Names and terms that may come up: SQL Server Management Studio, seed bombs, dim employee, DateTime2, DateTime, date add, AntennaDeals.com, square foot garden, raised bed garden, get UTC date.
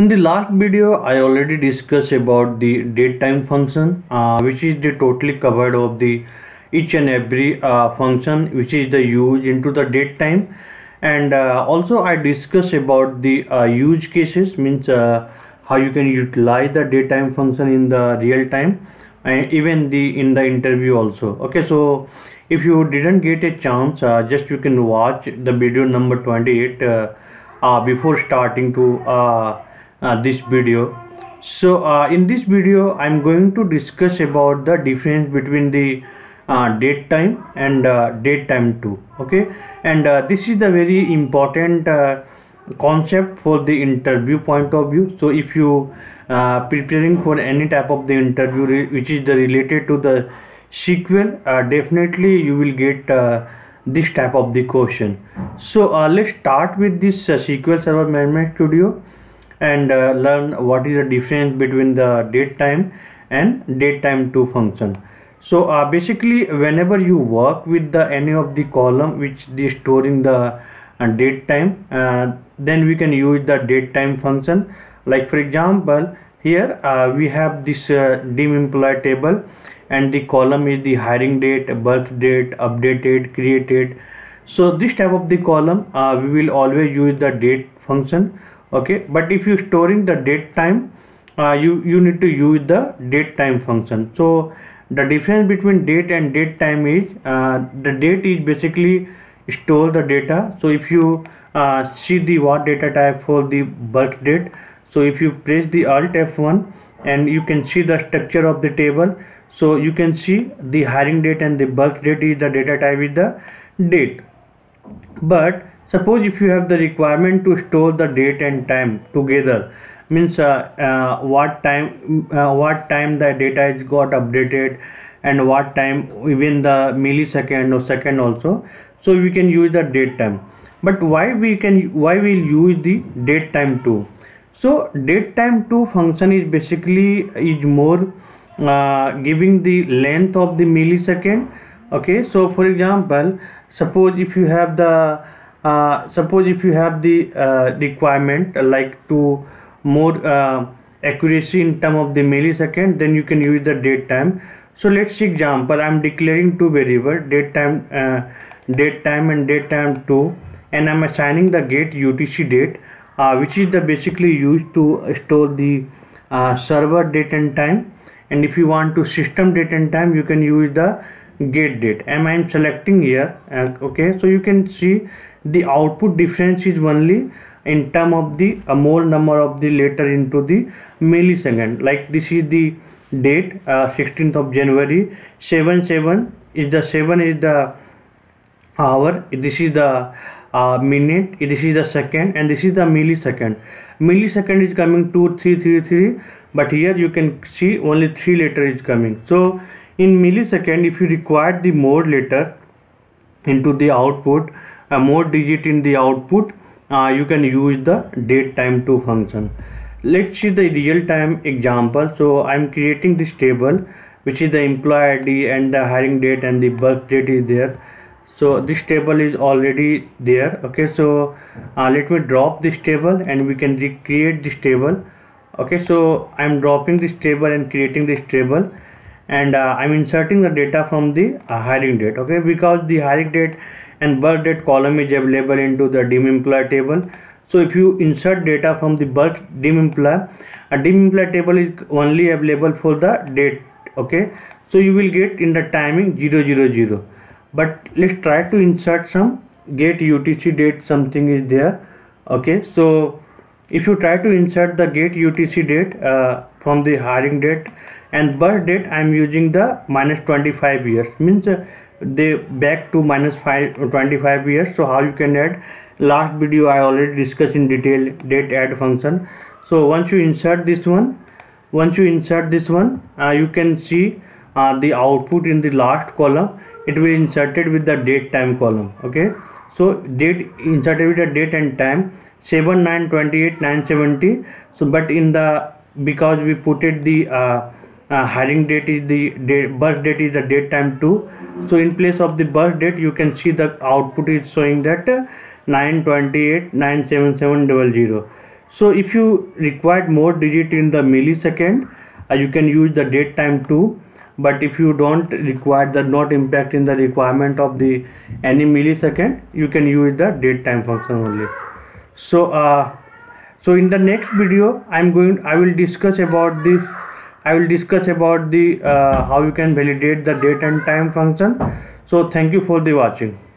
In the last video I already discussed about the date time function, which is the totally covered of the each and every function which is the used into the date time. And also I discussed about the use cases, means how you can utilize the date time function in the real time and even the in the interview also. Okay, so if you didn't get a chance, just you can watch the video number 28 before starting to this video. So in this video I'm going to discuss about the difference between the date time and date time 2. Okay, and this is the very important concept for the interview point of view. So if you preparing for any type of the interview which is the related to the SQL, definitely you will get this type of the question. So let's start with this SQL Server Management Studio and learn what is the difference between the date time and date time 2 function. So basically whenever you work with the any of the column which they store in the date time, then we can use the date time function. Like for example here we have this dim employee table and the column is the hiring date, birth date, updated, created. So this type of the column we will always use the date function. Okay, but if you're storing the date time, you need to use the date time function. So the difference between date and date time is the date is basically store the data. So if you see the what data type for the birth date, so if you press the alt F1 and you can see the structure of the table. So you can see the hiring date and the birth date is the data type is the date. But suppose if you have the requirement to store the date and time together, means what time the data is got updated and what time even the millisecond or second also, so we can use the date time. But why we'll use the date time 2? So date time 2 function is basically is more giving the length of the millisecond. Okay, so for example suppose if you have the requirement like to more accuracy in term of the millisecond, then you can use the date time. So let's see example. I'm declaring two variables, date time and date time 2, and I'm assigning the get UTC date, which is the basically used to store the server date and time. And if you want to system date and time, you can use the get date. And I'm selecting here. Okay, so you can see the output difference is only in term of the more number of the letter into the millisecond. Like this is the date 16th of January, 77 is the 7 is the hour, this is the minute, this is the second, and this is the millisecond. Millisecond is coming 2333, but here you can see only 3 letter is coming. So in millisecond if you require the more letter into the output, more digit in the output, you can use the date time 2 function. Let's see the real time example. So I'm creating this table which is the employee ID and the hiring date and the birth date is there. So this table is already there. Okay, so let me drop this table and we can recreate this table. Okay, so I'm dropping this table and creating this table, and I'm inserting the data from the hiring date. Okay, because the hiring date and birth date column is available into the dim employee table. So if you insert data from the birth dim employee table is only available for the date. Okay, so you will get in the timing 000. But let's try to insert some get UTC date something is there. Okay, so if you try to insert the get UTC date from the hiring date and birth date, I am using the -25 years, means they back to -25 years. So how you can add, last video I already discussed in detail date add function. So once you insert this one, you can see the output in the last column, it will inserted with the date time column. Okay, so date inserted with the date and time 7928970. So but in the, because we put it the hiring date is the date, birth date is the date time 2, so in place of the birth date you can see the output is showing that 9289770. So if you required more digit in the millisecond, you can use the date time 2. But if you don't require the not impact in the requirement of the any millisecond, you can use the date time function only. So so in the next video I will discuss about how you can validate the date and time function. So thank you for the watching.